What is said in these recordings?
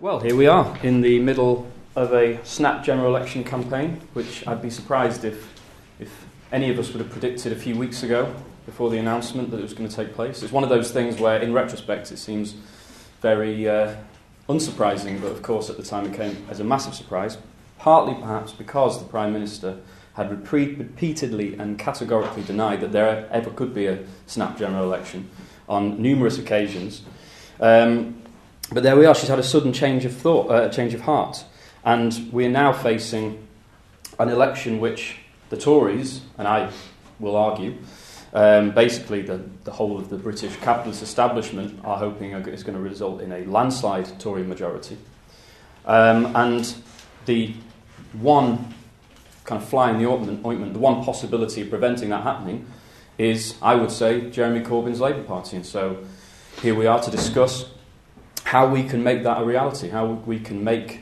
Well, here we are in the middle of a snap general election campaign, which I'd be surprised if any of us would have predicted a few weeks ago before the announcement that it was going to take place. It's one of those things where, in retrospect, it seems very unsurprising, but of course at the time it came as a massive surprise, partly perhaps because the Prime Minister had repeatedly and categorically denied that there ever could be a snap general election on numerous occasions. But there we are. She's had a sudden change of thought, change of heart, and we are now facing an election which the Tories, and I will argue, basically the whole of the British capitalist establishment are hoping is going to result in a landslide Tory majority, and the one kind of fly in the ointment, the one possibility of preventing that happening is, I would say, Jeremy Corbyn's Labour Party, and so here we are to discuss how we can make that a reality, how we can make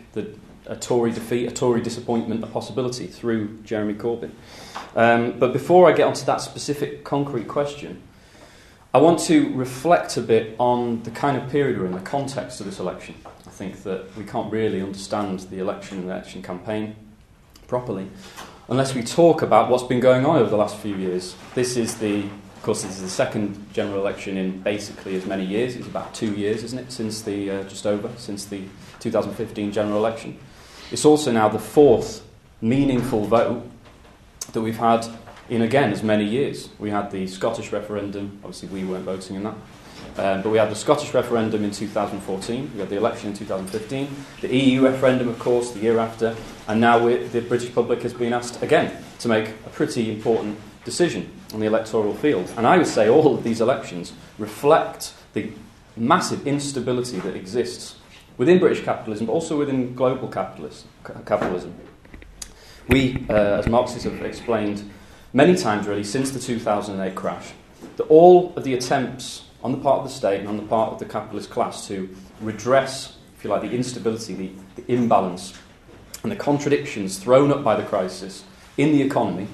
a Tory defeat, a Tory disappointment, a possibility through Jeremy Corbyn. But before I get onto that specific concrete question, I want to reflect a bit on the kind of period we're in, the context of this election. I think that we can't really understand the election and the election campaign properly unless we talk about what's been going on over the last few years. Of course, this is the second general election in basically as many years. It's about 2 years, isn't it, since the 2015 general election. It's also now the fourth meaningful vote that we've had in, again, as many years. We had the Scottish referendum. Obviously, we weren't voting in that. But we had the Scottish referendum in 2014. We had the election in 2015. The EU referendum, of course, the year after. And now the British public has been asked, again, to make a pretty important decision on the electoral field. And I would say all of these elections reflect the massive instability that exists within British capitalism, but also within global capitalism. We, as Marxists, have explained many times, really, since the 2008 crash, that all of the attempts on the part of the state and on the part of the capitalist class to redress, if you like, the instability, the imbalance, and the contradictions thrown up by the crisis in the economy,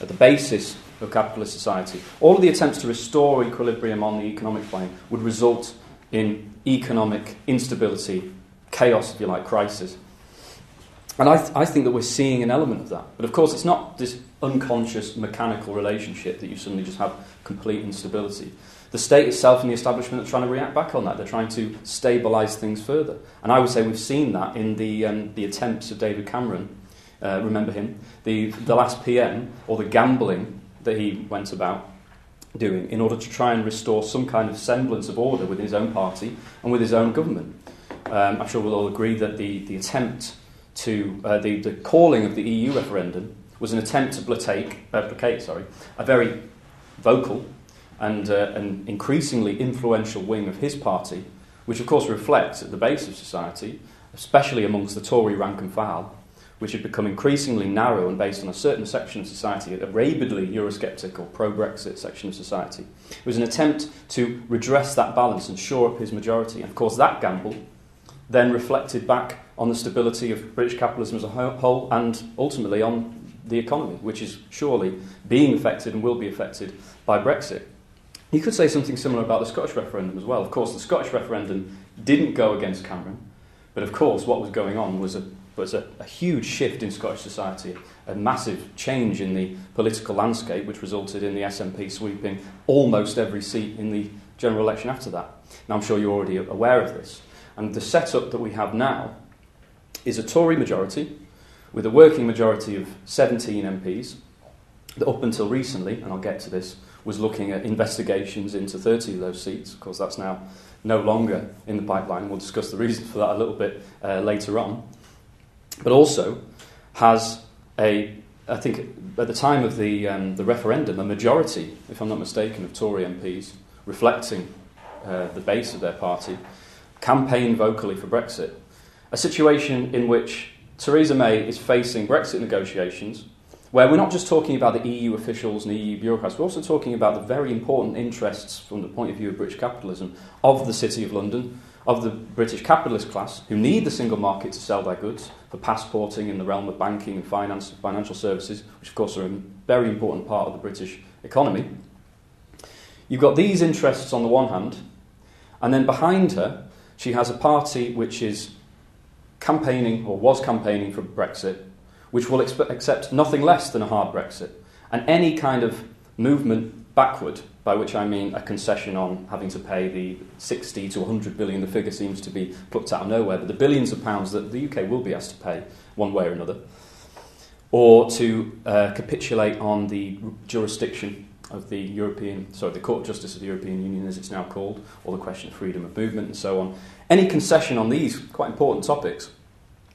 at the basis of capitalist society, all of the attempts to restore equilibrium on the economic plane would result in economic instability, chaos, if you like, crisis. And I think that we're seeing an element of that. But of course, it's not this unconscious, mechanical relationship that you suddenly just have complete instability. The state itself and the establishment are trying to react back on that. They're trying to stabilise things further. And I would say we've seen that in the attempts of David Cameron, remember him, the last PM, or the gambling that he went about doing in order to try and restore some kind of semblance of order within his own party and with his own government. I'm sure we'll all agree that the attempt to, the calling of the EU referendum was an attempt to placate a very vocal and increasingly influential wing of his party, which of course reflects at the base of society, especially amongst the Tory rank and file, which had become increasingly narrow and based on a certain section of society, a rabidly Eurosceptic or pro-Brexit section of society. It was an attempt to redress that balance and shore up his majority. And of course that gamble then reflected back on the stability of British capitalism as a whole and ultimately on the economy, which is surely being affected and will be affected by Brexit. You could say something similar about the Scottish referendum as well. Of course, the Scottish referendum didn't go against Cameron, but of course what was going on was a huge shift in Scottish society, a massive change in the political landscape, which resulted in the SNP sweeping almost every seat in the general election after that. Now, I'm sure you're already aware of this. And the setup that we have now is a Tory majority with a working majority of 17 MPs that up until recently, and I'll get to this, was looking at investigations into 30 of those seats. Of course, that's now no longer in the pipeline. We'll discuss the reason for that a little bit later on. But also has I think at the time of the referendum, a majority, if I'm not mistaken, of Tory MPs reflecting the base of their party, campaigned vocally for Brexit. A situation in which Theresa May is facing Brexit negotiations, where we're not just talking about the EU officials and EU bureaucrats, we're also talking about the very important interests from the point of view of British capitalism of the City of London, of the British capitalist class, who need the single market to sell their goods for passporting in the realm of banking and financial services, which of course are a very important part of the British economy. You've got these interests on the one hand, and then behind her, she has a party which is campaigning, or was campaigning for Brexit, which will accept nothing less than a hard Brexit, and any kind of movement backward, by which I mean a concession on having to pay the 60 to 100 billion, the figure seems to be plucked out of nowhere, but the billions of pounds that the UK will be asked to pay one way or another, or to capitulate on the jurisdiction of the the Court of Justice of the European Union, as it's now called, or the question of freedom of movement and so on. Any concession on these quite important topics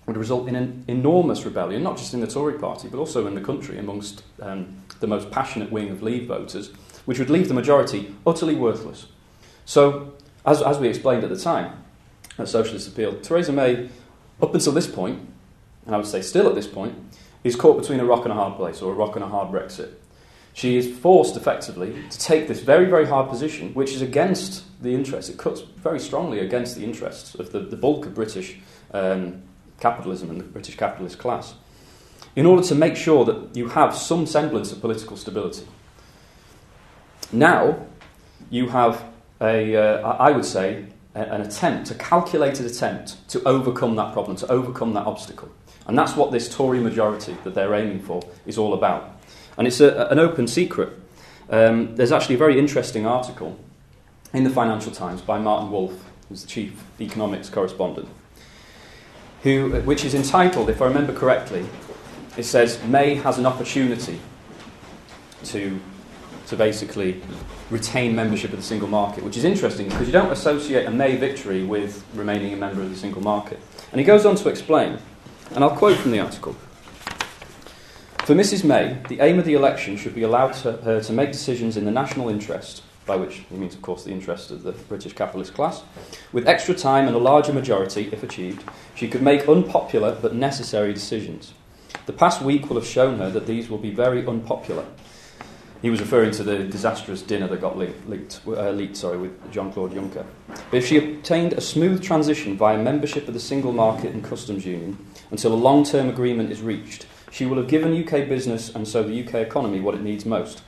would result in an enormous rebellion, not just in the Tory party, but also in the country amongst the most passionate wing of Leave voters, which would leave the majority utterly worthless. So, as we explained at the time, at Socialist Appeal, Theresa May, up until this point, and I would say still at this point, is caught between a rock and a hard place, or a rock and a hard Brexit. She is forced, effectively, to take this very, very hard position, which is against the interests, it cuts very strongly against the interests of the bulk of British capitalism and the British capitalist class, in order to make sure that you have some semblance of political stability. Now, you have, I would say, an attempt, a calculated attempt, to overcome that problem, to overcome that obstacle. And that's what this Tory majority that they're aiming for is all about. And it's an open secret. There's actually a very interesting article in the Financial Times by Martin Wolf, who's the chief economics correspondent, which is entitled, if I remember correctly, it says, May has an opportunity to basically retain membership of the single market, which is interesting because you don't associate a May victory with remaining a member of the single market. And he goes on to explain, and I'll quote from the article. For Mrs May, the aim of the election should be allowed her to make decisions in the national interest, by which he means, of course, the interest of the British capitalist class. With extra time and a larger majority, if achieved, she could make unpopular but necessary decisions. The past week will have shown her that these will be very unpopular. He was referring to the disastrous dinner that got leaked, with Jean-Claude Juncker. But if she obtained a smooth transition via membership of the single market and customs union until a long-term agreement is reached, she will have given UK business and so the UK economy what it needs most.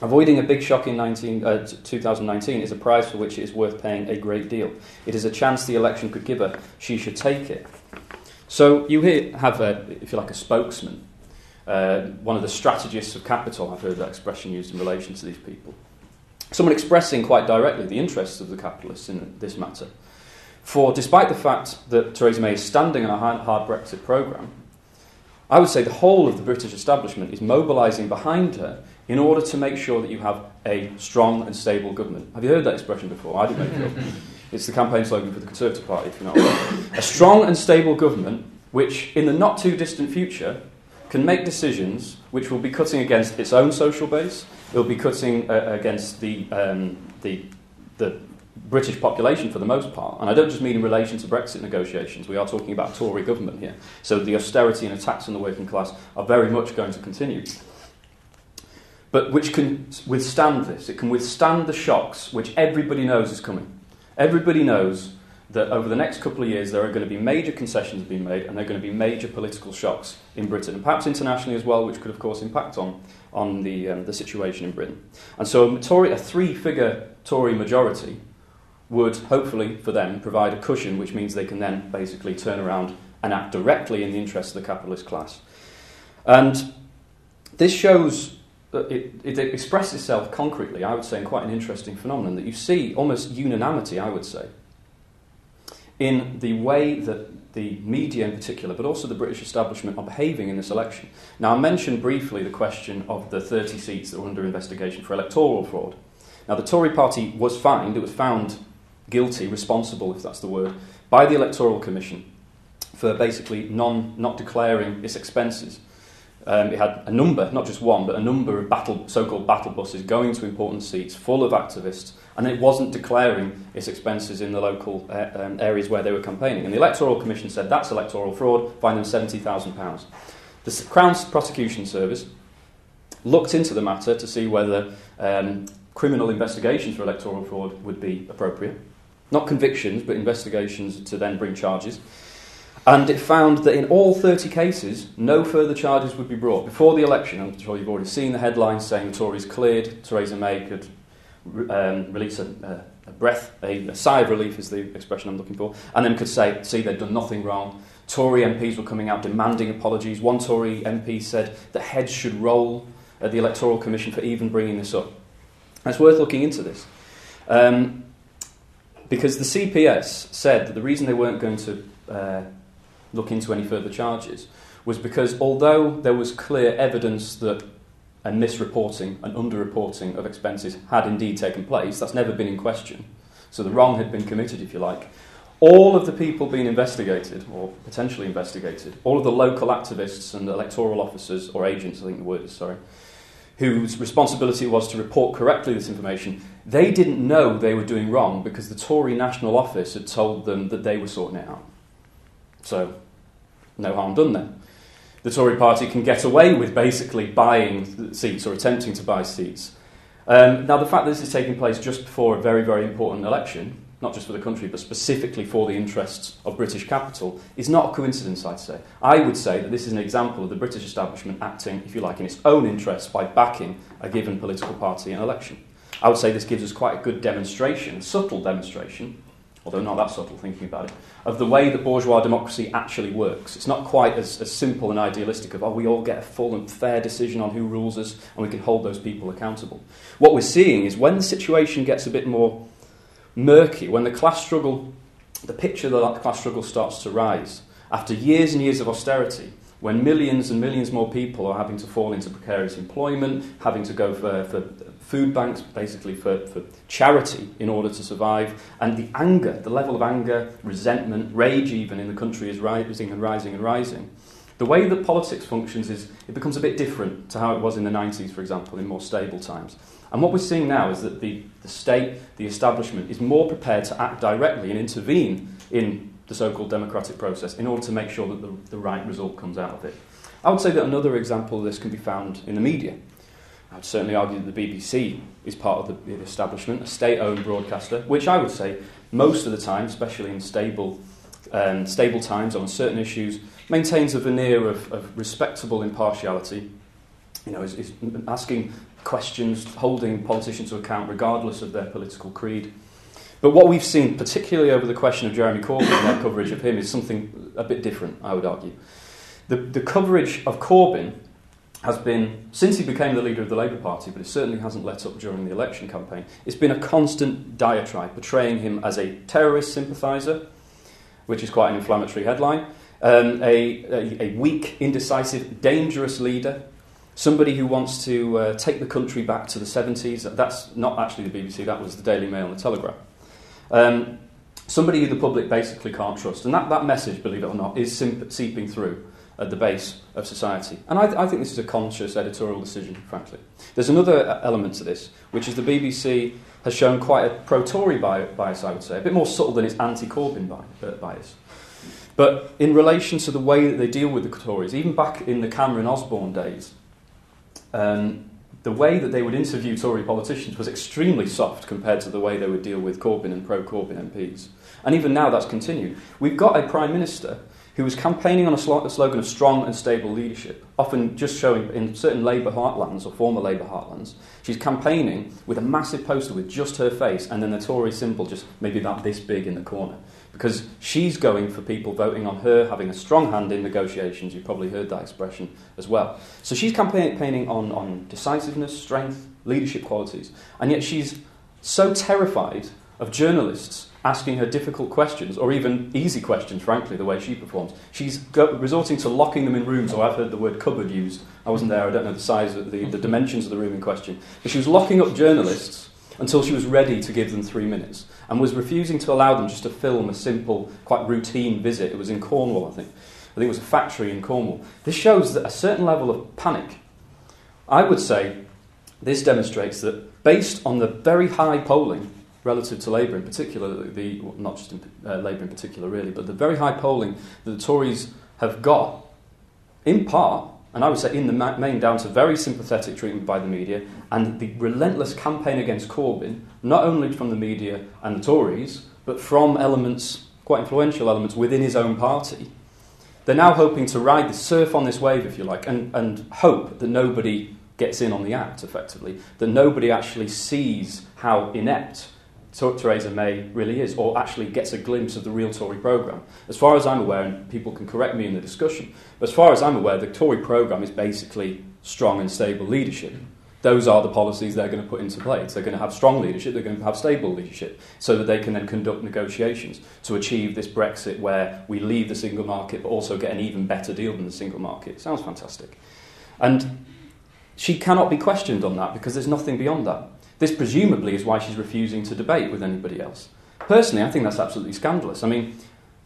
Avoiding a big shock in 2019 is a prize for which it is worth paying a great deal. It is a chance the election could give her. She should take it. So you here have, if you like, a spokesman, one of the strategists of capital. I've heard that expression used in relation to these people. Someone expressing quite directly the interests of the capitalists in this matter. For despite the fact that Theresa May is standing on a hard Brexit programme, I would say the whole of the British establishment is mobilising behind her in order to make sure that you have a strong and stable government. Have you heard that expression before? I didn't make it up. It's the campaign slogan for the Conservative Party, if you're not aware. A strong and stable government which, in the not-too-distant future, can make decisions which will be cutting against its own social base, it will be cutting against the British population for the most part, and I don't just mean in relation to Brexit negotiations, we are talking about Tory government here, so the austerity and attacks on the working class are very much going to continue, but which can withstand this, it can withstand the shocks which everybody knows is coming. Everybody knows that over the next couple of years there are going to be major concessions being made and there are going to be major political shocks in Britain, and perhaps internationally as well, which could of course impact on the situation in Britain. And so a three-figure Tory majority would hopefully, for them, provide a cushion, which means they can then basically turn around and act directly in the interests of the capitalist class. And this shows, it expresses itself concretely, I would say, in quite an interesting phenomenon, that you see almost unanimity, I would say, in the way that the media in particular, but also the British establishment, are behaving in this election. Now, I mentioned briefly the question of the 30 seats that were under investigation for electoral fraud. Now, the Tory party was fined, it was found guilty, responsible, if that's the word, by the Electoral Commission for basically not declaring its expenses. It had a number, not just one, but a number of so-called battle buses going to important seats full of activists, and it wasn't declaring its expenses in the local areas where they were campaigning. And the Electoral Commission said that's electoral fraud, fined them £70,000. The Crown Prosecution Service looked into the matter to see whether criminal investigations for electoral fraud would be appropriate. Not convictions, but investigations to then bring charges. And it found that in all 30 cases, no further charges would be brought. Before the election, I'm sure you've already seen the headlines saying the Tories cleared, Theresa May could release a sigh of relief is the expression I'm looking for, and then could say, see, they've done nothing wrong, Tory MPs were coming out demanding apologies. One Tory MP said that heads should roll at the Electoral Commission for even bringing this up. And it's worth looking into this. Because the CPS said that the reason they weren't going to look into any further charges was because although there was clear evidence that a misreporting and underreporting of expenses had indeed taken place, that's never been in question, so the wrong had been committed, if you like, all of the people being investigated, or potentially investigated, all of the local activists and electoral officers, or agents, I think the word is, sorry, whose responsibility was to report correctly this information, they didn't know they were doing wrong because the Tory National Office had told them that they were sorting it out. So, no harm done there. The Tory party can get away with basically buying seats or attempting to buy seats. Now, the fact that this is taking place just before a very, very important election, not just for the country, but specifically for the interests of British capital, is not a coincidence, I'd say. I would say that this is an example of the British establishment acting, if you like, in its own interests by backing a given political party in an election. I would say this gives us quite a good demonstration, a subtle demonstration, although not that subtle, thinking about it, of the way that bourgeois democracy actually works. It's not quite as simple and idealistic of, oh, we all get a full and fair decision on who rules us and we can hold those people accountable. What we're seeing is when the situation gets a bit more murky, when the class struggle, the picture of the class struggle starts to rise, after years and years of austerity, when millions and millions more people are having to fall into precarious employment, having to go for food banks, basically for charity in order to survive, and the anger, the level of anger, resentment, rage even in the country is rising and rising and rising. The way that politics functions is it becomes a bit different to how it was in the 90s, for example, in more stable times. And what we're seeing now is that the state, the establishment, is more prepared to act directly and intervene in the so-called democratic process in order to make sure that the right result comes out of it. I would say that another example of this can be found in the media. I would certainly argue that the BBC is part of the establishment, a state-owned broadcaster, which I would say most of the time, especially in stable times on certain issues, maintains a veneer of respectable impartiality, you know, is asking questions, holding politicians to account regardless of their political creed. But what we've seen, particularly over the question of Jeremy Corbyn and their coverage of him, is something a bit different, I would argue. The coverage of Corbyn has been, since he became the leader of the Labour Party, but it certainly hasn't let up during the election campaign, it's been a constant diatribe, portraying him as a terrorist sympathiser, which is quite an inflammatory headline, a weak, indecisive, dangerous leader, somebody who wants to take the country back to the 70s. That's not actually the BBC, that was the Daily Mail and the Telegraph. Somebody who the public basically can't trust. And that message, believe it or not, is seeping through at the base of society. And I think this is a conscious editorial decision, frankly. There's another element to this, which is the BBC has shown quite a pro-Tory bias, I would say, a bit more subtle than its anti-Corbyn bias. But in relation to the way that they deal with the Tories, even back in the Cameron-Osborne days, the way that they would interview Tory politicians was extremely soft compared to the way they would deal with Corbyn and pro-Corbyn MPs. And even now that's continued. We've got a Prime Minister who was campaigning on a slogan of strong and stable leadership, often just showing in certain Labour heartlands or former Labour heartlands, she's campaigning with a massive poster with just her face and then the Tory symbol just maybe that this big in the corner. Because she's going for people voting on her, having a strong hand in negotiations. You've probably heard that expression as well. So she's campaigning on decisiveness, strength, leadership qualities. And yet she's so terrified of journalists asking her difficult questions, or even easy questions, frankly, the way she performs. She's resorting to locking them in rooms, or I've heard the word cupboard used. I wasn't there, I don't know the size, of the dimensions of the room in question. But she was locking up journalists until she was ready to give them 3 minutes, and was refusing to allow them just to film a simple, quite routine visit. It was in Cornwall, I think it was a factory in Cornwall. This shows that a certain level of panic. I would say this demonstrates that, based on the very high polling relative to Labour in particular, not just in, Labour in particular really, but the very high polling that the Tories have got, in part, and I would say in the main down to very sympathetic treatment by the media and the relentless campaign against Corbyn, not only from the media and the Tories, but from elements, quite influential elements, within his own party. They're now hoping to surf on this wave, if you like, and hope that nobody gets in on the act, effectively, that nobody actually sees how inept Theresa May really is, or actually gets a glimpse of the real Tory programme. As far as I'm aware, and people can correct me in the discussion, but as far as I'm aware, the Tory programme is basically strong and stable leadership. Those are the policies they're going to put into place. They're going to have strong leadership, they're going to have stable leadership, so that they can then conduct negotiations to achieve this Brexit where we leave the single market but also get an even better deal than the single market. Sounds fantastic. And she cannot be questioned on that because there's nothing beyond that. This presumably is why she's refusing to debate with anybody else. Personally, I think that's absolutely scandalous. I mean,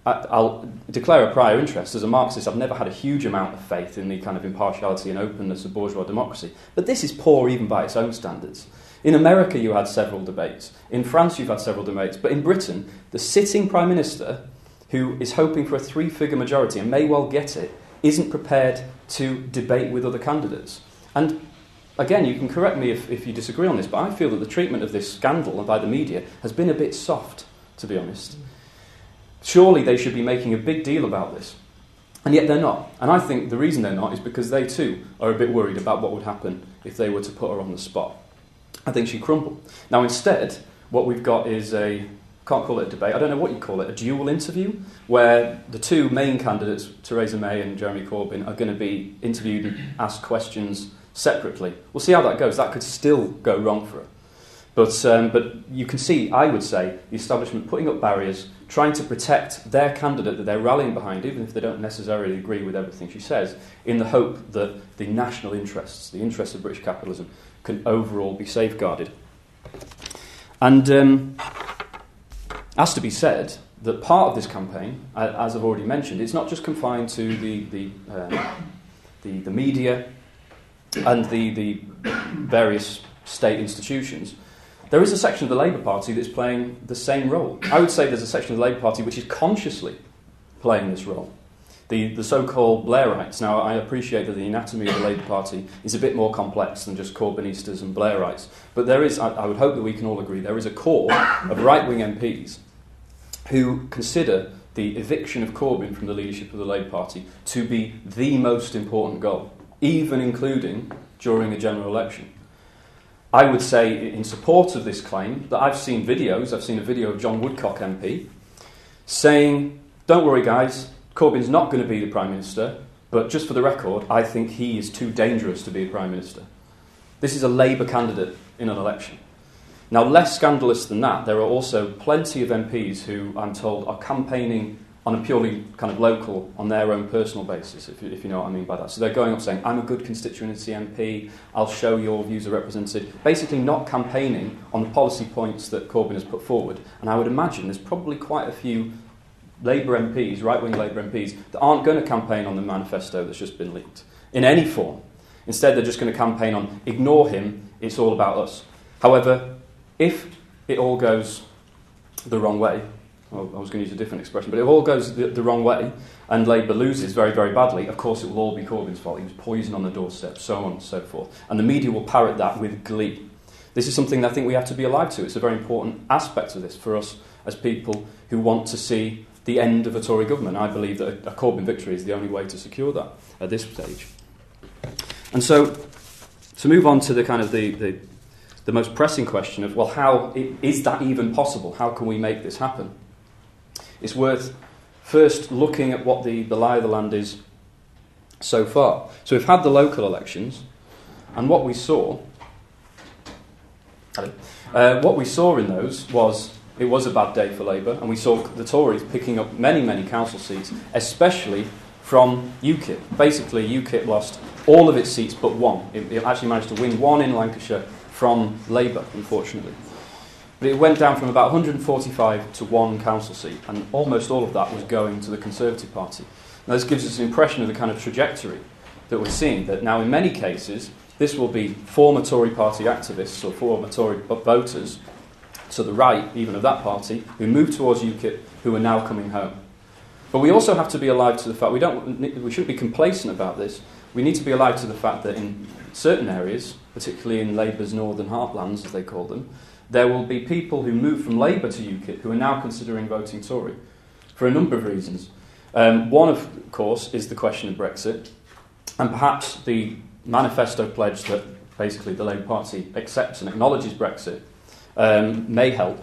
I'll declare a prior interest. As a Marxist, I've never had a huge amount of faith in the kind of impartiality and openness of bourgeois democracy. But this is poor even by its own standards. In America, you had several debates. In France, you've had several debates. But in Britain, the sitting Prime Minister, who is hoping for a three-figure majority and may well get it, isn't prepared to debate with other candidates. And again, you can correct me if you disagree on this, but I feel that the treatment of this scandal by the media has been a bit soft, to be honest. Surely they should be making a big deal about this. And yet they're not. And I think the reason they're not is because they too are a bit worried about what would happen if they were to put her on the spot. I think she'd crumble. Now instead, what we've got is a, can't call it a debate, I don't know what you call it, a dual interview, where the two main candidates, Theresa May and Jeremy Corbyn, are going to be interviewed and asked questions separately. We'll see how that goes. That could still go wrong for it. But you can see, I would say, the establishment putting up barriers, trying to protect their candidate that they're rallying behind, even if they don't necessarily agree with everything she says, in the hope that the national interests, the interests of British capitalism, can overall be safeguarded. And has to be said that part of this campaign, as I've already mentioned, it's not just confined to the media, and the various state institutions. There is a section of the Labour Party that's playing the same role. I would say there's a section of the Labour Party which is consciously playing this role. The so-called Blairites. Now, I appreciate that the anatomy of the Labour Party is a bit more complex than just Corbynistas and Blairites. But there is, I would hope that we can all agree, there is a core of right-wing MPs who consider the eviction of Corbyn from the leadership of the Labour Party to be the most important goal, even including during a general election. I would say in support of this claim that I've seen a video of John Woodcock MP saying, don't worry guys, Corbyn's not going to be the Prime Minister, but just for the record, I think he is too dangerous to be the Prime Minister. This is a Labour candidate in an election. Now, less scandalous than that, there are also plenty of MPs who, I'm told, are campaigning on a purely kind of local, on their own personal basis, if you know what I mean by that. So they're going up saying, I'm a good constituency MP, I'll show your views are represented. Basically not campaigning on the policy points that Corbyn has put forward. And I would imagine there's probably quite a few Labour MPs, right-wing Labour MPs, that aren't going to campaign on the manifesto that's just been leaked, in any form. Instead, they're just going to campaign on, ignore him, it's all about us. However, if it all goes the wrong way, I was going to use a different expression, but it all goes the wrong way and Labour loses very, very badly, of course it will all be Corbyn's fault. He was poisoned on the doorstep, so on and so forth. And the media will parrot that with glee. This is something that I think we have to be alive to. It's a very important aspect of this for us as people who want to see the end of a Tory government. I believe that a Corbyn victory is the only way to secure that at this stage. And so, to move on to the kind of the most pressing question of, well, is that even possible? How can we make this happen? It's worth first looking at what the lie of the land is so far. So we've had the local elections, and what we saw in those was it was a bad day for Labour, and we saw the Tories picking up many, many council seats, especially from UKIP. Basically, UKIP lost all of its seats but one. It actually managed to win one in Lancashire from Labour, unfortunately. But it went down from about 145 to one council seat, and almost all of that was going to the Conservative Party. Now this gives us an impression of the kind of trajectory that we're seeing, that now in many cases this will be former Tory party activists or former Tory voters to the right even of that party who moved towards UKIP who are now coming home. But we also have to be alive to the fact, we shouldn't be complacent about this, we need to be alive to the fact that in certain areas, particularly in Labour's northern heartlands as they call them, there will be people who moved from Labour to UKIP who are now considering voting Tory for a number of reasons. One, of course, is the question of Brexit and perhaps the manifesto pledge that basically the Labour Party accepts and acknowledges Brexit may help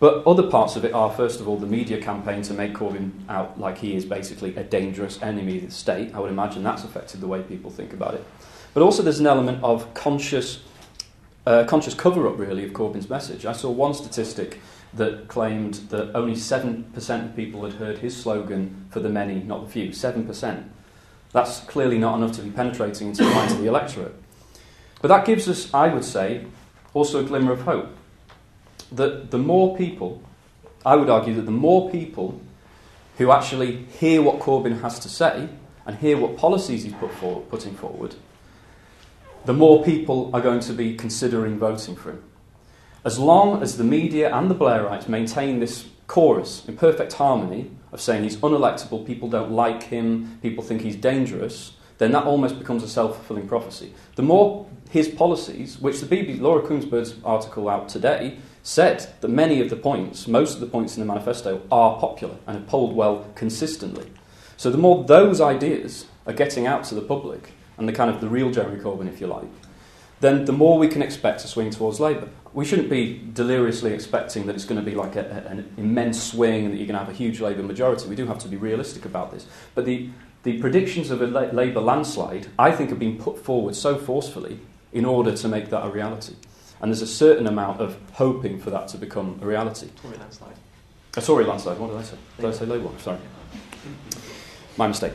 But other parts of it are, first of all, the media campaign to make Corbyn out like he is basically a dangerous enemy of the state. I would imagine that's affected the way people think about it. But also there's an element of conscious cover-up, really, of Corbyn's message. I saw one statistic that claimed that only 7% of people had heard his slogan, for the many, not the few, 7%. That's clearly not enough to be penetrating into the minds of the electorate. But that gives us, I would say, also a glimmer of hope. That the more people, I would argue that the more people who actually hear what Corbyn has to say and hear what policies he's putting forward, the more people are going to be considering voting for him. As long as the media and the Blairites maintain this chorus in perfect harmony of saying he's unelectable, people don't like him, people think he's dangerous, then that almost becomes a self-fulfilling prophecy. The more his policies, which the BBC, Laura Koonsberg's article out today, said that many of the points, most of the points in the manifesto, are popular and have polled well consistently. So the more those ideas are getting out to the public, and the kind of the real Jeremy Corbyn, if you like, then the more we can expect to swing towards Labour. We shouldn't be deliriously expecting that it's going to be like an immense swing and that you're going to have a huge Labour majority. We do have to be realistic about this. But the predictions of a Labour landslide, I think, have been put forward so forcefully in order to make that a reality. And there's a certain amount of hoping for that to become a reality. Tory landslide. A Tory landslide, what did I say? Did I say Labour? Sorry. My mistake.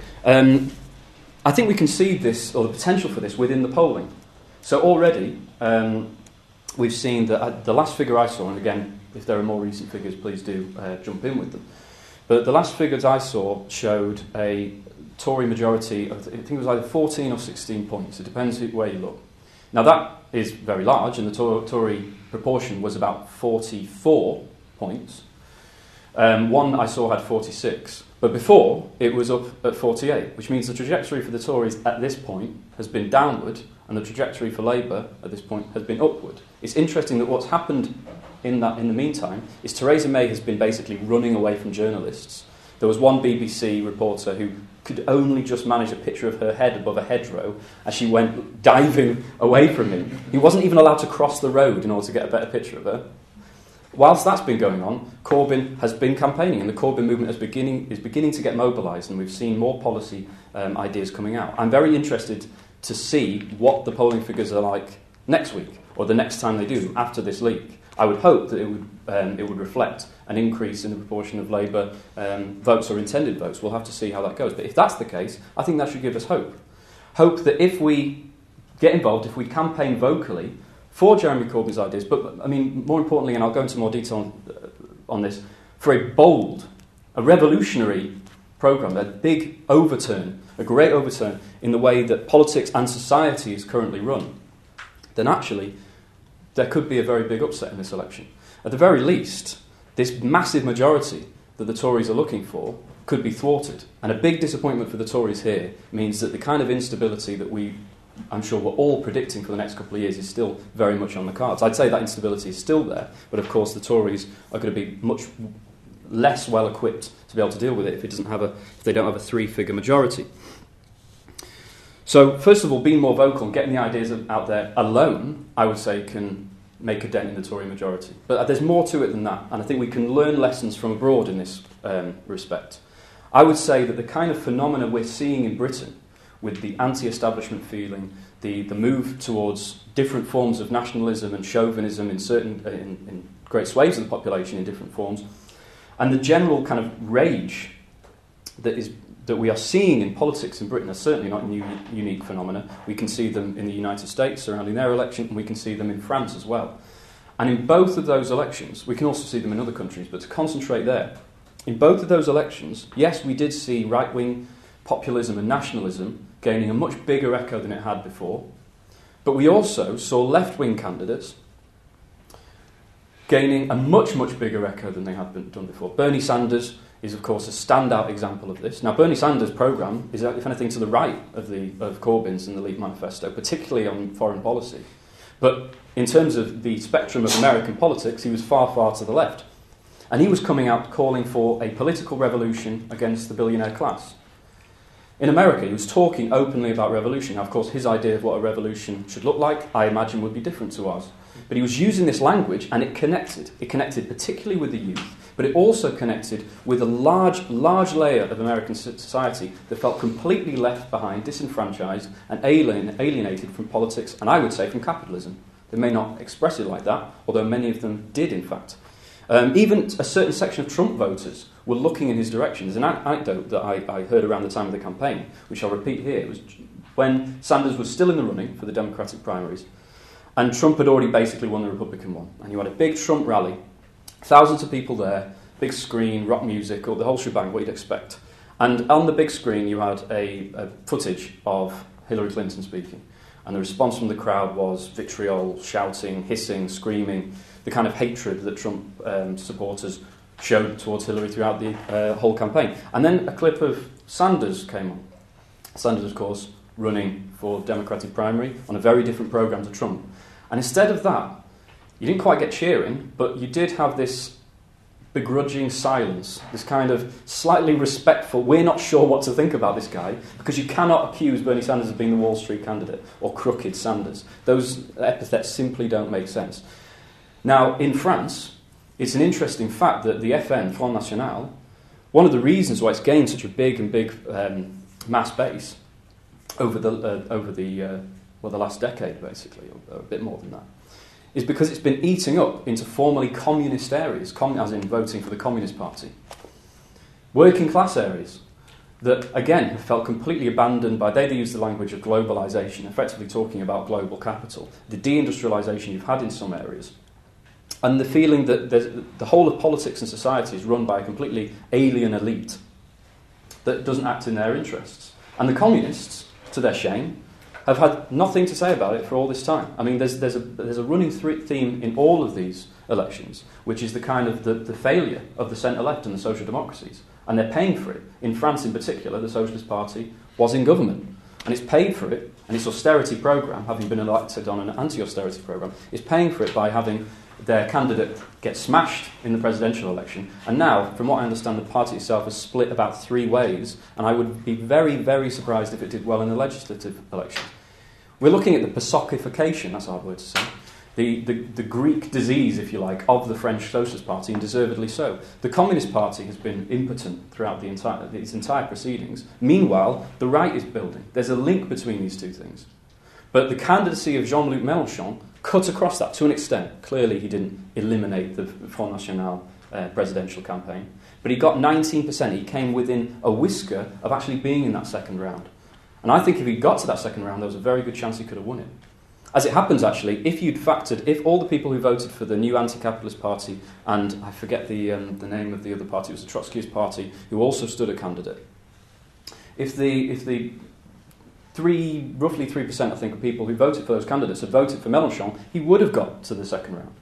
I think we can see this, or the potential for this, within the polling. So already, we've seen that the last figure I saw, and again, if there are more recent figures, please do jump in with them. But the last figures I saw showed a Tory majority of, I think it was either 14 or 16 points. It depends where you look. Now that is very large, and the Tory proportion was about 44 points. One I saw had 46, but before it was up at 48, which means the trajectory for the Tories at this point has been downward, and the trajectory for Labour at this point has been upward. It's interesting that what's happened in the meantime is Theresa May has been basically running away from journalists. There was one BBC reporter who could only just manage a picture of her head above a hedgerow as she went diving away from him. He wasn't even allowed to cross the road in order to get a better picture of her. Whilst that's been going on, Corbyn has been campaigning, and the Corbyn movement is beginning to get mobilised, and we've seen more policy ideas coming out. I'm very interested to see what the polling figures are like next week, or the next time they do, after this leak. I would hope that it would reflect an increase in the proportion of Labour votes or intended votes. We'll have to see how that goes. But if that's the case, I think that should give us hope. Hope that if we get involved, if we campaign vocally for Jeremy Corbyn's ideas, but, I mean, more importantly, and I'll go into more detail on this, for a bold, a revolutionary programme, a big overturn, a great overturn in the way that politics and society is currently run, then actually there could be a very big upset in this election. At the very least, this massive majority that the Tories are looking for could be thwarted. And a big disappointment for the Tories here means that the kind of instability that I'm sure we're all predicting for the next couple of years is still very much on the cards. I'd say that instability is still there, but of course the Tories are going to be much less well equipped to be able to deal with it if they don't have a three-figure majority. So, first of all, being more vocal and getting the ideas out there alone, I would say, can make a dent in the Tory majority. But there's more to it than that, and I think we can learn lessons from abroad in this respect. I would say that the kind of phenomena we're seeing in Britain, with the anti-establishment feeling, the move towards different forms of nationalism and chauvinism in great swathes of the population in different forms, and the general kind of rage that we are seeing in politics in Britain are certainly not unique phenomena. We can see them in the United States surrounding their election, and we can see them in France as well. And in both of those elections, we can also see them in other countries, but to concentrate there, in both of those elections, yes, we did see right-wing populism and nationalism gaining a much bigger echo than it had before, but we also saw left-wing candidates gaining a much, much bigger echo than they had done before. Bernie Sanders is, of course, a standout example of this. Now, Bernie Sanders' programme is, if anything, to the right of Corbyn's in the Leave manifesto, particularly on foreign policy. But in terms of the spectrum of American politics, he was far, far to the left. And he was coming out calling for a political revolution against the billionaire class. In America, he was talking openly about revolution. Now, of course, his idea of what a revolution should look like, I imagine, would be different to ours. But he was using this language and it connected. It connected particularly with the youth, but it also connected with a large layer of American society that felt completely left behind, disenfranchised and alienated from politics, and I would say from capitalism. They may not express it like that, although many of them did, in fact. Even a certain section of Trump voters were looking in his direction. There's an anecdote that I heard around the time of the campaign, which I'll repeat here. It was when Sanders was still in the running for the Democratic primaries, and Trump had already basically won the Republican one. And you had a big Trump rally, thousands of people there, big screen, rock music, or the whole shebang, what you'd expect. And on the big screen you had a footage of Hillary Clinton speaking. And the response from the crowd was vitriol, shouting, hissing, screaming, the kind of hatred that Trump supporters showed towards Hillary throughout the whole campaign. And then a clip of Sanders came on. Sanders, of course, running for the Democratic primary on a very different programme to Trump. And instead of that, you didn't quite get cheering, but you did have this begrudging silence, this kind of slightly respectful, we're not sure what to think about this guy, because you cannot accuse Bernie Sanders of being the Wall Street candidate or crooked Sanders. Those epithets simply don't make sense. Now, in France, it's an interesting fact that the FN, Front National, one of the reasons why it's gained such a big mass base over the last decade, basically, or a bit more than that, is because it's been eating up into formerly communist areas, as in voting for the Communist Party. Working class areas that, again, felt completely abandoned by, they use the language of globalisation, effectively talking about global capital, the deindustrialisation you've had in some areas, and the feeling that the whole of politics and society is run by a completely alien elite that doesn't act in their interests. And the communists, to their shame, have had nothing to say about it for all this time. I mean, there's a running theme in all of these elections, which is the kind of the failure of the centre-left and the social democracies. And they're paying for it. In France in particular, the Socialist Party was in government. And it's paid for it, and its austerity programme, having been elected on an anti-austerity programme, is paying for it by having their candidate get smashed in the presidential election. And now, from what I understand, the party itself is split about three ways, and I would be very, very surprised if it did well in the legislative election. We're looking at the personification, that's a hard word to say, the Greek disease, if you like, of the French Socialist Party, and deservedly so. The Communist Party has been impotent throughout its entire proceedings. Meanwhile, the right is building. There's a link between these two things. But the candidacy of Jean-Luc Mélenchon cut across that to an extent. Clearly, he didn't eliminate the Front National presidential campaign. But he got 19%. He came within a whisker of actually being in that second round. And I think if he got to that second round, there was a very good chance he could have won it. As it happens, actually, if all the people who voted for the new anti-capitalist party, and I forget the name of the other party, it was the Trotskyist party, who also stood a candidate, if the roughly 3%, I think, of people who voted for those candidates had voted for Mélenchon, he would have got to the second round.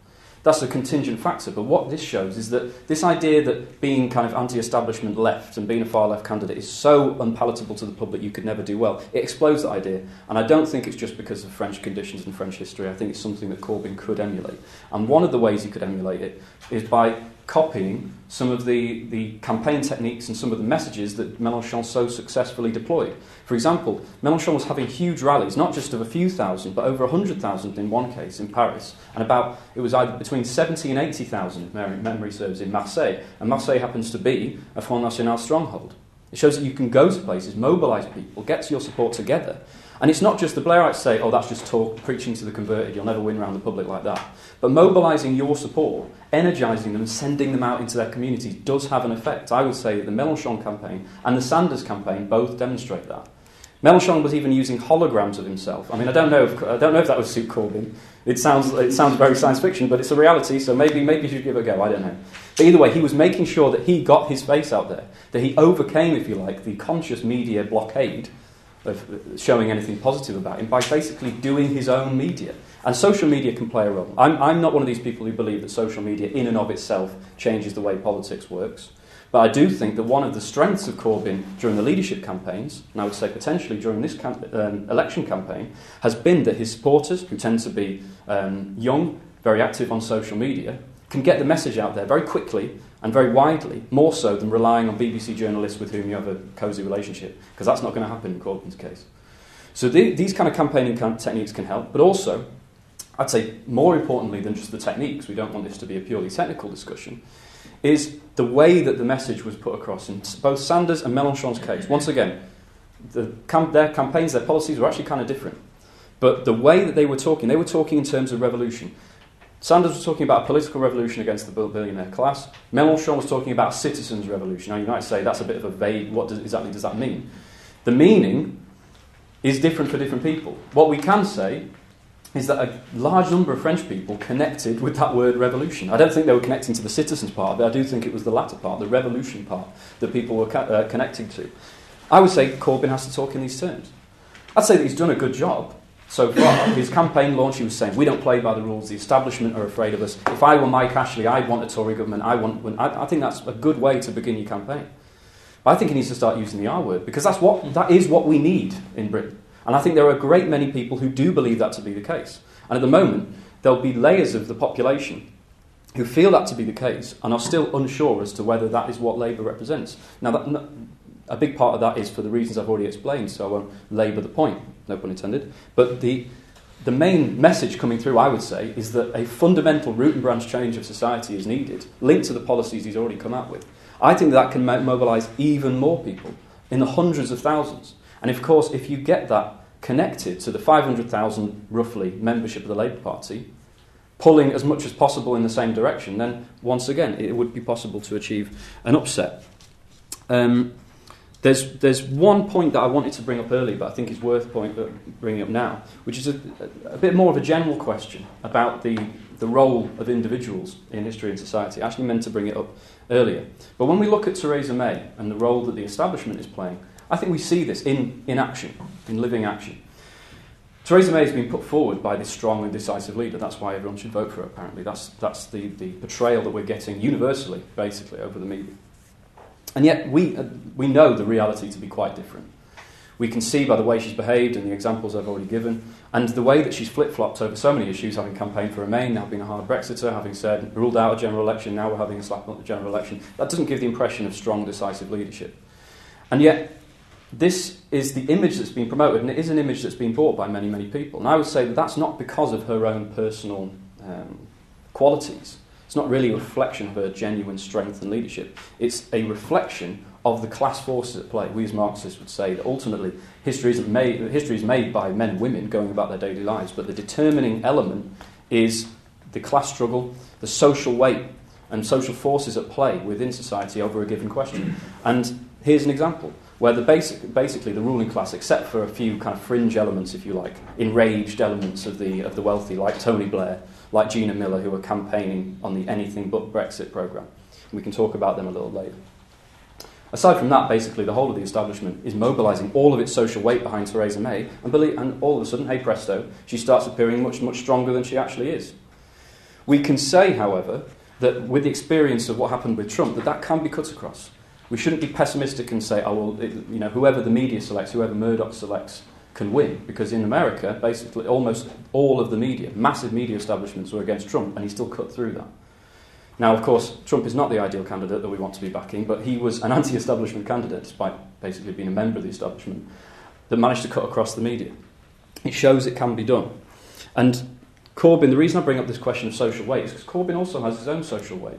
That's a contingent factor, but what this shows is that this idea that being kind of anti-establishment left and being a far-left candidate is so unpalatable to the public you could never do well, it explodes that idea. And I don't think it's just because of French conditions and French history. I think it's something that Corbyn could emulate. And one of the ways he could emulate it is by copying some of the campaign techniques and some of the messages that Mélenchon so successfully deployed. For example, Mélenchon was having huge rallies, not just of a few thousand, but over 100,000 in one case in Paris, and it was either between 70 and 80,000, if memory serves, in Marseille, and Marseille happens to be a Front National stronghold. It shows that you can go to places, mobilise people, get your support together. And it's not just the Blairites say, oh, that's just talk, preaching to the converted, you'll never win round the public like that. But mobilising your support, energising them, sending them out into their communities does have an effect. I would say that the Mélenchon campaign and the Sanders campaign both demonstrate that. Mélenchon was even using holograms of himself. I mean, I don't know if that would suit Corbyn. It sounds very science fiction, but it's a reality, so maybe you should give it a go, I don't know. But either way, he was making sure that he got his face out there, that he overcame, if you like, the conscious media blockade of showing anything positive about him by basically doing his own media. And social media can play a role. I'm not one of these people who believe that social media in and of itself changes the way politics works. But I do think that one of the strengths of Corbyn during the leadership campaigns, and I would say potentially during this election campaign, has been that his supporters, who tend to be young, very active on social media, can get the message out there very quickly and very widely, more so than relying on BBC journalists with whom you have a cosy relationship, because that's not going to happen in Corbyn's case. So these kind of campaigning techniques can help, but also I'd say more importantly than just the techniques, we don't want this to be a purely technical discussion, is the way that the message was put across in both Sanders and Mélenchon's case. Once again, their campaigns, their policies were actually kind of different. But the way that they were talking in terms of revolution. Sanders was talking about a political revolution against the billionaire class. Mélenchon was talking about a citizens' revolution. Now, you might say that's a bit of a vague, exactly does that mean? The meaning is different for different people. What we can say is that a large number of French people connected with that word revolution. I don't think they were connecting to the citizens part, but I do think it was the latter part, the revolution part, that people were connecting to. I would say Corbyn has to talk in these terms. I'd say that he's done a good job so far. His campaign launch, he was saying, we don't play by the rules, the establishment are afraid of us. If I were Mike Ashley, I'd want a Tory government. I think that's a good way to begin your campaign. But I think he needs to start using the R word, because that is what we need in Britain. And I think there are a great many people who do believe that to be the case. And at the moment, there'll be layers of the population who feel that to be the case and are still unsure as to whether that is what Labour represents. Now, a big part of that is for the reasons I've already explained, so I won't labour the point, no pun intended. But the main message coming through, I would say, is that a fundamental root and branch change of society is needed, linked to the policies he's already come out with. I think that can mobilise even more people, in the hundreds of thousands. And of course, if you get that connected to the 500,000, roughly, membership of the Labour Party, pulling as much as possible in the same direction, then once again, it would be possible to achieve an upset. There's one point that I wanted to bring up earlier, but I think it's worth bringing up now, which is a bit more of a general question about the role of individuals in history and society. I actually meant to bring it up earlier. But when we look at Theresa May and the role that the establishment is playing, I think we see this in action, in living action. Theresa May has been put forward by this strong and decisive leader. That's why everyone should vote for her, apparently. That's the portrayal that we're getting universally, basically, over the media. And yet we know the reality to be quite different. We can see by the way she's behaved and the examples I've already given, and the way that she's flip-flopped over so many issues, having campaigned for Remain, having a hard Brexiter, having said, ruled out a general election, now we're having a slap on the general election. That doesn't give the impression of strong, decisive leadership. And yet, this is the image that's been promoted, and it is an image that's been bought by many, many people. And I would say that that's not because of her own personal qualities. It's not really a reflection of her genuine strength and leadership. It's a reflection of the class forces at play. We as Marxists would say that ultimately history is made by men and women going about their daily lives, but the determining element is the class struggle, the social weight, and social forces at play within society over a given question. And here's an example, where basically the ruling class, except for a few kind of fringe elements, if you like, enraged elements of the wealthy, like Tony Blair, like Gina Miller, who are campaigning on the Anything But Brexit programme. We can talk about them a little later. Aside from that, basically, the whole of the establishment is mobilising all of its social weight behind Theresa May, and all of a sudden, hey presto, she starts appearing much, much stronger than she actually is. We can say, however, that with the experience of what happened with Trump, that can be cut across. We shouldn't be pessimistic and say, oh, well, whoever the media selects, whoever Murdoch selects can win. Because in America, basically almost all of the media, massive media establishments were against Trump, and he still cut through that. Now, of course, Trump is not the ideal candidate that we want to be backing, but he was an anti-establishment candidate, despite basically being a member of the establishment, that managed to cut across the media. It shows it can be done. And Corbyn, the reason I bring up this question of social weight is because Corbyn also has his own social weight.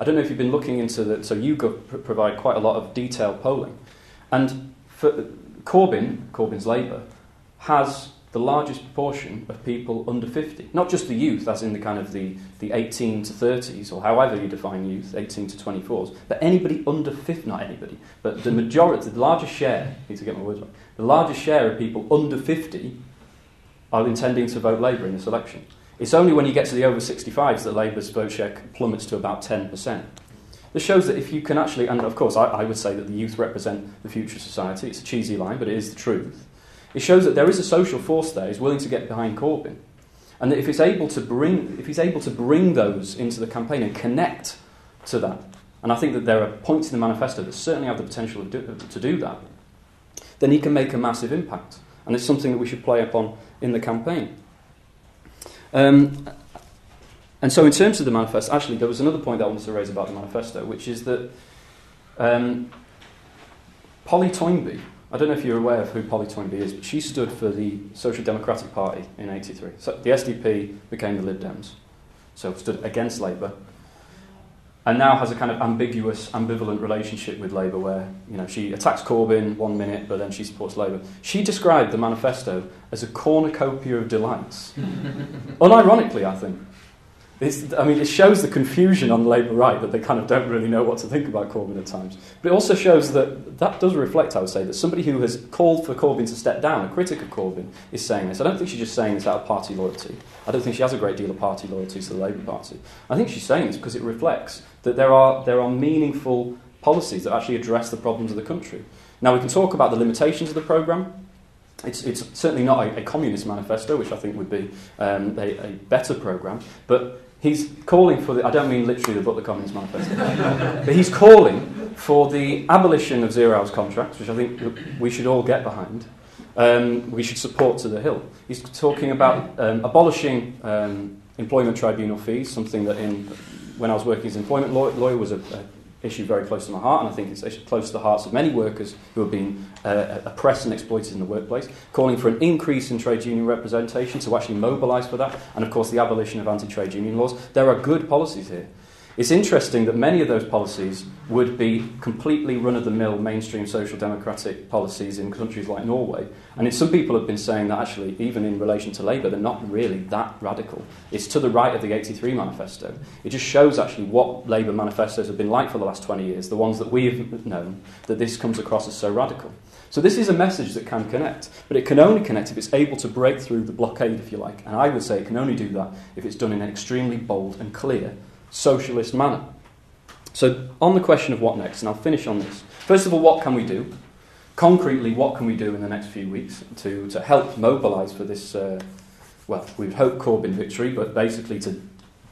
I don't know if you've been looking into that, so YouGov provide quite a lot of detailed polling. And for Corbyn's Labour, has the largest proportion of people under 50. Not just the youth, as in the kind of the 18 to 30s, or however you define youth, 18 to 24s, but anybody under 50, not anybody, but the majority, the largest share, I need to get my words right, the largest share of people under 50 are intending to vote Labour in this election. It's only when you get to the over 65s that Labour's vote share plummets to about 10%. This shows that if you can actually, and of course I would say that the youth represent the future of society, it's a cheesy line, but it is the truth. It shows that there is a social force there who's willing to get behind Corbyn. And that if he's able to bring those into the campaign and connect to that, and I think that there are points in the manifesto that certainly have the potential to do that, then he can make a massive impact. And it's something that we should play upon in the campaign. And so in terms of the manifesto, actually there was another point that I wanted to raise about the manifesto, which is that Polly Toynbee, I don't know if you're aware of who Polly Toynbee is, but she stood for the Social Democratic Party in '83. So the SDP became the Lib Dems, so stood against Labour, and now has a kind of ambiguous, ambivalent relationship with Labour where, you know, she attacks Corbyn one minute, but then she supports Labour. She described the manifesto as a cornucopia of delights. Unironically, I think. It shows the confusion on the Labour right that they kind of don't really know what to think about Corbyn at times. But it also shows that does reflect, I would say, that somebody who has called for Corbyn to step down, a critic of Corbyn, is saying this. I don't think she's just saying this out of party loyalty. I don't think she has a great deal of party loyalty to the Labour Party. I think she's saying this because it reflects that there are meaningful policies that actually address the problems of the country. Now, we can talk about the limitations of the programme. It's certainly not a communist manifesto, which I think would be a better programme, but he's calling for the... I don't mean literally the Butler Communist Manifesto. But he's calling for the abolition of zero-hours contracts, which I think we should all get behind. We should support to the hill. He's talking about abolishing employment tribunal fees, something that when I was working as an employment lawyer was an issue very close to my heart, and I think it's close to the hearts of many workers who have been oppressed and exploited in the workplace, calling for an increase in trade union representation to actually mobilise for that, and of course the abolition of anti-trade union laws. There are good policies here. It's interesting that many of those policies would be completely run-of-the-mill mainstream social democratic policies in countries like Norway, and some people have been saying that actually, even in relation to Labour, they're not really that radical. It's to the right of the '83 manifesto. It just shows actually what Labour manifestos have been like for the last 20 years, the ones that we've known, that this comes across as so radical. So this is a message that can connect, but it can only connect if it's able to break through the blockade, if you like. And I would say it can only do that if it's done in an extremely bold and clear socialist manner. So on the question of what next, and I'll finish on this. First of all, what can we do? Concretely, what can we do in the next few weeks to help mobilise for this, we would hope Corbyn victory, but basically to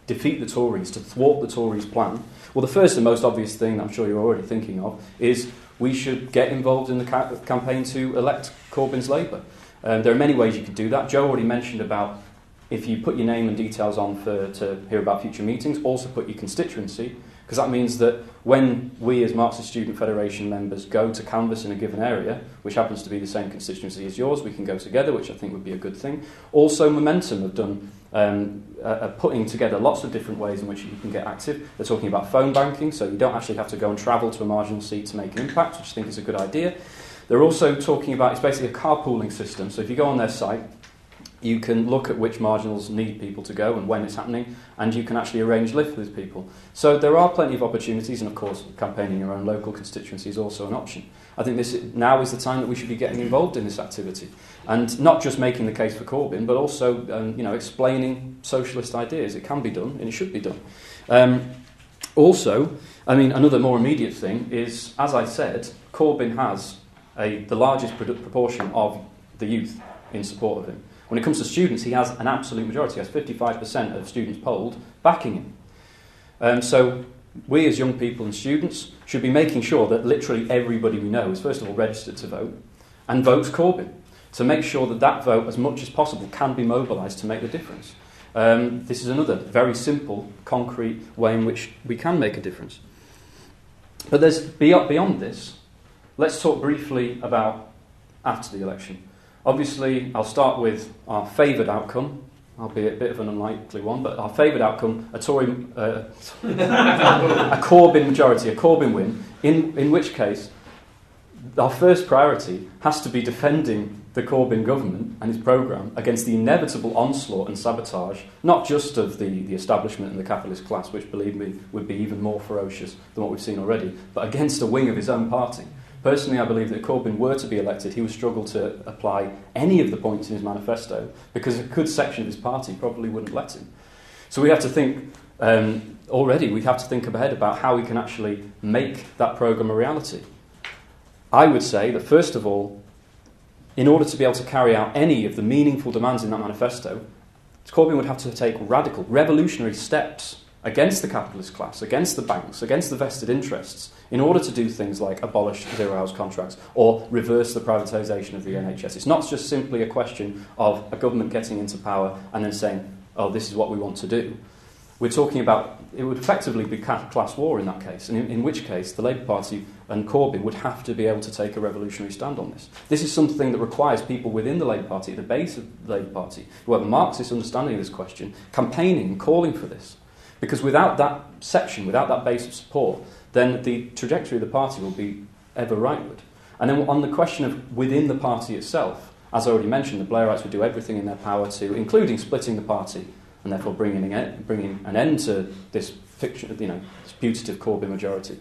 defeat the Tories, to thwart the Tories' plan? Well, the first and most obvious thing that I'm sure you're already thinking of is we should get involved in the campaign to elect Corbyn's Labour. There are many ways you could do that. Joe already mentioned about if you put your name and details on to hear about future meetings, also put your constituency, because that means that when we as Marxist Student Federation members go to canvass in a given area, which happens to be the same constituency as yours, we can go together, which I think would be a good thing. Also, Momentum have done putting together lots of different ways in which you can get active. They're talking about phone banking, so you don't actually have to go and travel to a marginal seat to make an impact, which I think is a good idea. They're also talking about, it's basically a carpooling system, so if you go on their site, you can look at which marginals need people to go and when it's happening, and you can actually arrange lift with people. So there are plenty of opportunities, and of course campaigning your own local constituency is also an option. I think this now is the time that we should be getting involved in this activity, and not just making the case for Corbyn, but also explaining socialist ideas. It can be done, and it should be done. Also, another more immediate thing is, as I said, Corbyn has the largest proportion of the youth in support of him. When it comes to students, he has an absolute majority. He has 55% of students polled backing him. So we as young people and students should be making sure that literally everybody we know is first of all registered to vote and votes Corbyn, to make sure that that vote, as much as possible, can be mobilised to make the difference. This is another very simple, concrete way in which we can make a difference. But there's beyond this, let's talk briefly about after the election. Obviously, I'll start with our favoured outcome, albeit a bit of an unlikely one, but our favoured outcome, a Corbyn majority, a Corbyn win, in which case our first priority has to be defending the Corbyn government and its programme against the inevitable onslaught and sabotage, not just of the establishment and the capitalist class, which, believe me, would be even more ferocious than what we've seen already, but against a wing of his own party. Personally, I believe that if Corbyn were to be elected, he would struggle to apply any of the points in his manifesto because a good section of his party probably wouldn't let him. So we have to think, we have to think ahead about how we can actually make that programme a reality. I would say that, first of all, in order to be able to carry out any of the meaningful demands in that manifesto, Corbyn would have to take radical, revolutionary steps against the capitalist class, against the banks, against the vested interests, in order to do things like abolish zero-hours contracts or reverse the privatisation of the NHS. It's not just simply a question of a government getting into power and then saying, oh, this is what we want to do. we're talking about, it would effectively be class war in that case, and in which case the Labour Party and Corbyn would have to be able to take a revolutionary stand on this. This is something that requires people within the Labour Party, at the base of the Labour Party, who have a Marxist understanding of this question, campaigning and calling for this. Because without that section, without that base of support, then the trajectory of the party will be ever rightward. And then on the question of within the party itself, as I already mentioned, the Blairites would do everything in their power to, including splitting the party, and therefore bringing an end to this fiction, this putative Corbyn majority.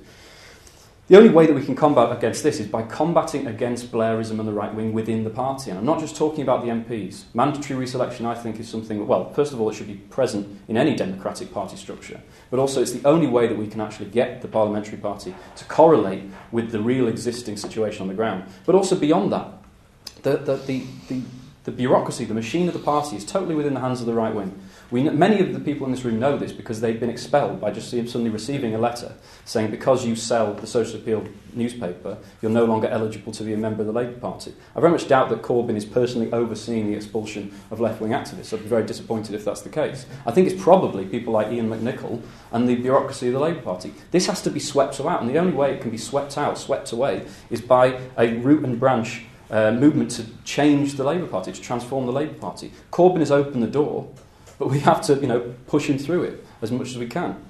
The only way that we can combat against this is by combating against Blairism and the right wing within the party. And I'm not just talking about the MPs. Mandatory re-selection, I think, is something, well, first of all, it should be present in any democratic party structure. But also, it's the only way that we can actually get the parliamentary party to correlate with the real existing situation on the ground. But also beyond that, the bureaucracy, the machine of the party is totally within the hands of the right wing. Many of the people in this room know this because they've been expelled by just suddenly receiving a letter saying, because you sell the Social Appeal newspaper, you're no longer eligible to be a member of the Labour Party. I very much doubt that Corbyn is personally overseeing the expulsion of left-wing activists. I'd be very disappointed if that's the case. I think it's probably people like Ian McNichol and the bureaucracy of the Labour Party. This has to be swept out, and the only way it can be swept away, is by a root and branch movement to change the Labour Party, to transform the Labour Party. Corbyn has opened the door, but we have to, push him through it as much as we can.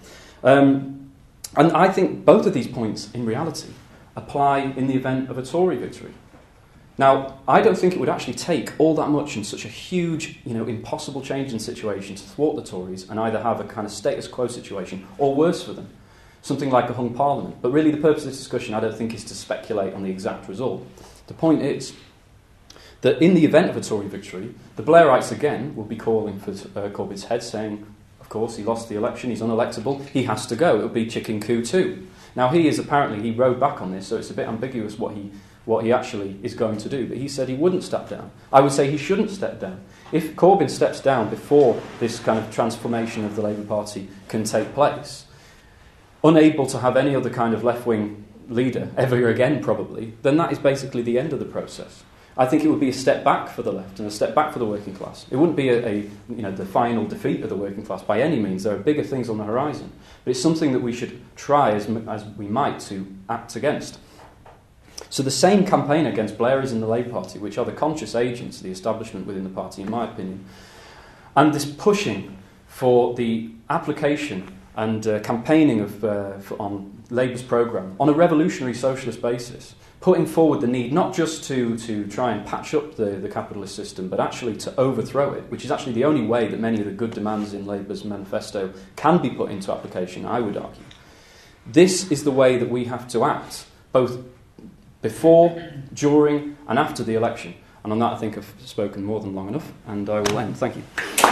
And I think both of these points, in reality, apply in the event of a Tory victory. Now, I don't think it would actually take all that much and such a huge, impossible change in situation to thwart the Tories and either have a kind of status quo situation or worse for them, something like a hung parliament. But really the purpose of this discussion, I don't think, is to speculate on the exact result. The point is that in the event of a Tory victory, the Blairites again will be calling for Corbyn's head, saying, of course, he lost the election, he's unelectable, he has to go, it would be chicken coup too. Now he rode back on this, so it's a bit ambiguous what he actually is going to do, but he said he wouldn't step down. I would say he shouldn't step down. If Corbyn steps down before this kind of transformation of the Labour Party can take place, unable to have any other kind of left-wing leader ever again probably, then that is basically the end of the process. I think it would be a step back for the left and a step back for the working class. It wouldn't be the final defeat of the working class by any means. There are bigger things on the horizon, but it's something that we should try as we might to act against. So the same campaign against Blairism in the Labour Party, which are the conscious agents of the establishment within the party, in my opinion, and this pushing for the application and campaigning on Labour's programme on a revolutionary socialist basis, putting forward the need not just to try and patch up the capitalist system, but actually to overthrow it, which is actually the only way that many of the good demands in Labour's manifesto can be put into application, I would argue. This is the way that we have to act, both before, during, and after the election. And on that, I think I've spoken more than long enough, and I will end. Thank you.